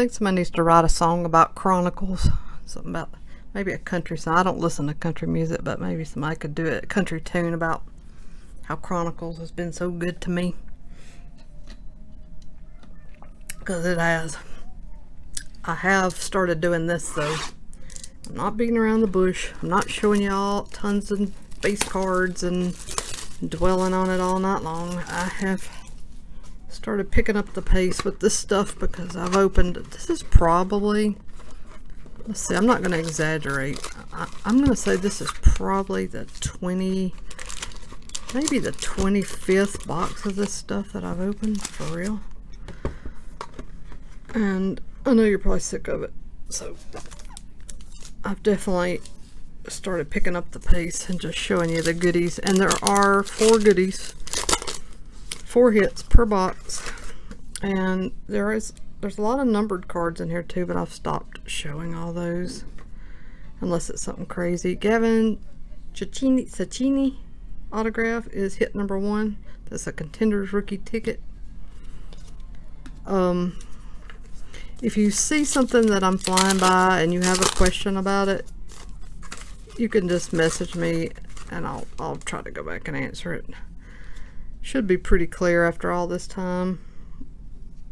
think somebody needs to write a song about Chronicles. Something about maybe a country song. I don't listen to country music, but maybe somebody could do a country tune about how Chronicles has been so good to me. Because it has. I have started doing this though. I'm not beating around the bush. I'm not showing y'all tons of base cards and dwelling on it all night long. I have started picking up the pace with this stuff because I've opened, this is probably, let's see, I'm not going to exaggerate. I'm going to say this is probably the 25th box of this stuff that I've opened, for real. And I know you're probably sick of it, so I've definitely started picking up the pace and just showing you the goodies. And there are 4 goodies, 4 hits per box, and there's a lot of numbered cards in here too, but I've stopped showing all those unless it's something crazy. Gavin Ciccini autograph is hit number 1. That's a Contenders rookie ticket. If you see something that I'm flying by and you have a question about it, you can just message me and I'll try to go back and answer it. Should be pretty clear after all this time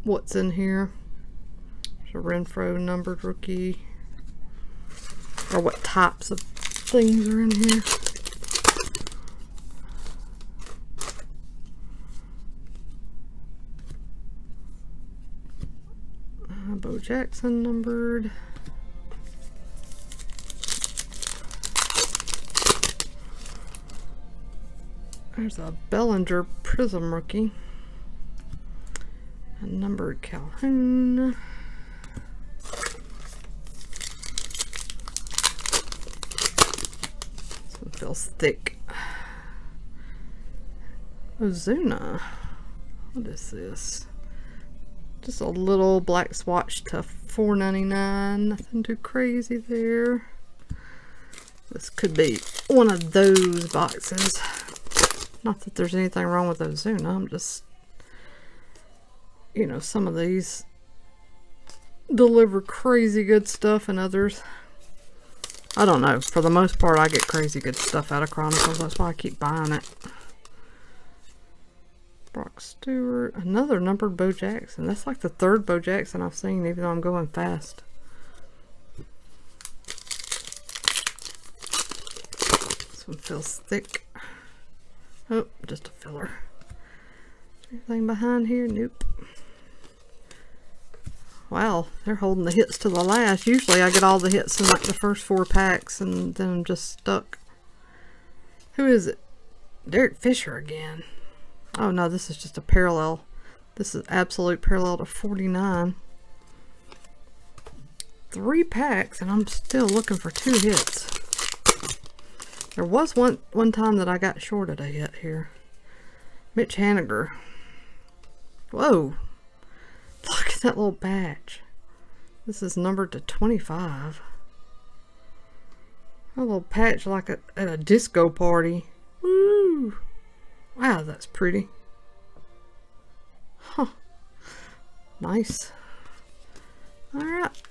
what's in here. There's a Renfro numbered rookie, or what types of things are in here. Bo Jackson numbered. There's a Bellinger Prism rookie. A numbered Calhoun. This one feels thick. Ozuna. What is this? Just a little black swatch to $4.99. Nothing too crazy there. This could be one of those boxes. Not that there's anything wrong with Ozuna. I'm just, you know, some of these deliver crazy good stuff and others, I don't know. For the most part, I get crazy good stuff out of Chronicles. That's why I keep buying it. Brock Stewart, another numbered Bo Jackson. That's like the 3rd Bo Jackson I've seen, even though I'm going fast. This one feels thick. Oh, just a filler. Anything behind here? Nope. Wow, they're holding the hits to the last. Usually I get all the hits in like the first 4 packs and then I'm just stuck. Who is it? Derek Fisher again. Oh no, this is just a parallel. This is absolute parallel to 49. 3 packs and I'm still looking for 2 hits. There was one time that I got shorted a hit here. Mitch Haniger. Whoa. Look at that little batch. This is numbered to 25. A little patch like at a disco party. Woo! Wow, that's pretty. Huh. Nice. Alright.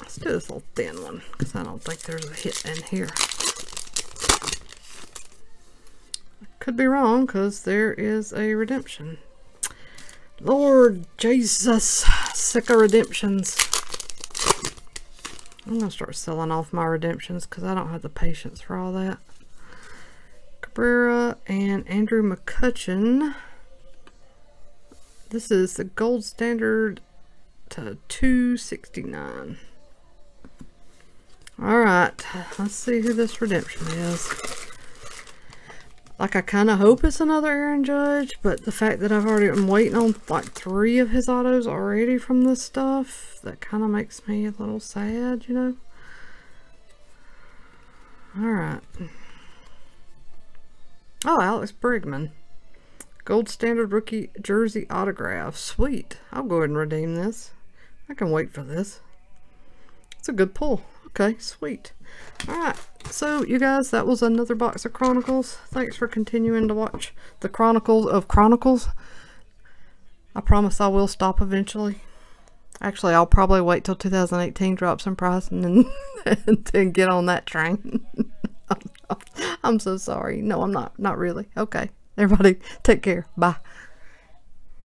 Let's do this little thin one, because I don't think there's a hit in here. I could be wrong, because there is a redemption. Lord Jesus, sick of redemptions. I'm going to start selling off my redemptions, because I don't have the patience for all that. Cabrera and Andrew McCutcheon. This is the gold standard to 269. Alright, let's see who this redemption is. Like, I kind of hope it's another Aaron Judge, but the fact that I'm waiting on like 3 of his autos already from this stuff, that kind of makes me a little sad, you know. Alright. Oh, Alex Bregman. Gold standard rookie jersey autograph. Sweet. I'll go ahead and redeem this. I can wait for this. It's a good pull. Okay, sweet. Alright, so you guys, that was another box of Chronicles. Thanks for continuing to watch the Chronicles of Chronicles. I promise I will stop eventually. Actually, I'll probably wait till 2018 drops in price and then get on that train. I'm so sorry. No, I'm not. Not really. Okay. Everybody, take care. Bye.